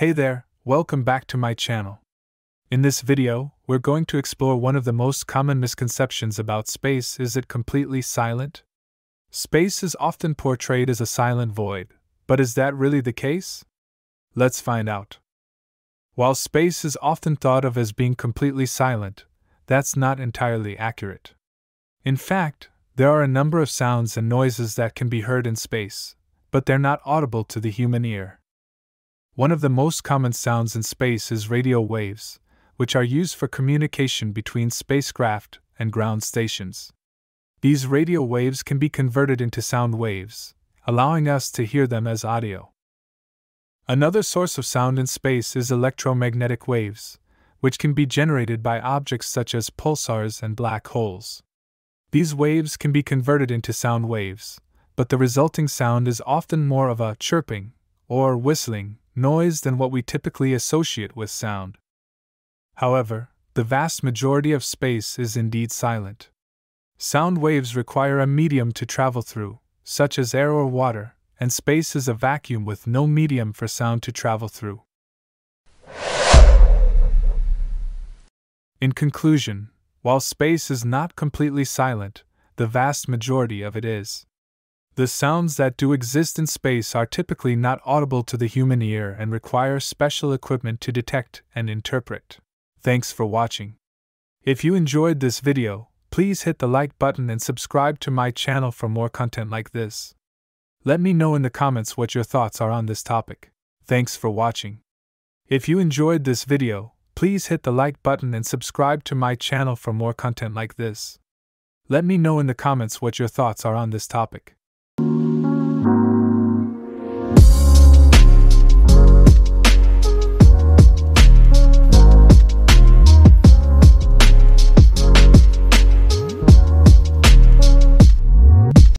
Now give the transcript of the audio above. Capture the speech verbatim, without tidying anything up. Hey there, welcome back to my channel. In this video, we're going to explore one of the most common misconceptions about space. Is it completely silent? Space is often portrayed as a silent void, but is that really the case? Let's find out. While space is often thought of as being completely silent, that's not entirely accurate. In fact, there are a number of sounds and noises that can be heard in space, but they're not audible to the human ear. One of the most common sounds in space is radio waves, which are used for communication between spacecraft and ground stations. These radio waves can be converted into sound waves, allowing us to hear them as audio. Another source of sound in space is electromagnetic waves, which can be generated by objects such as pulsars and black holes. These waves can be converted into sound waves, but the resulting sound is often more of a chirping or whistling noise than what we typically associate with sound. However, the vast majority of space is indeed silent. Sound waves require a medium to travel through, such as air or water, and space is a vacuum with no medium for sound to travel through. In conclusion, while space is not completely silent, the vast majority of it is. The sounds that do exist in space are typically not audible to the human ear and require special equipment to detect and interpret. Thanks for watching. If you enjoyed this video, please hit the like button and subscribe to my channel for more content like this. Let me know in the comments what your thoughts are on this topic. Thanks for watching. If you enjoyed this video, please hit the like button and subscribe to my channel for more content like this. Let me know in the comments what your thoughts are on this topic.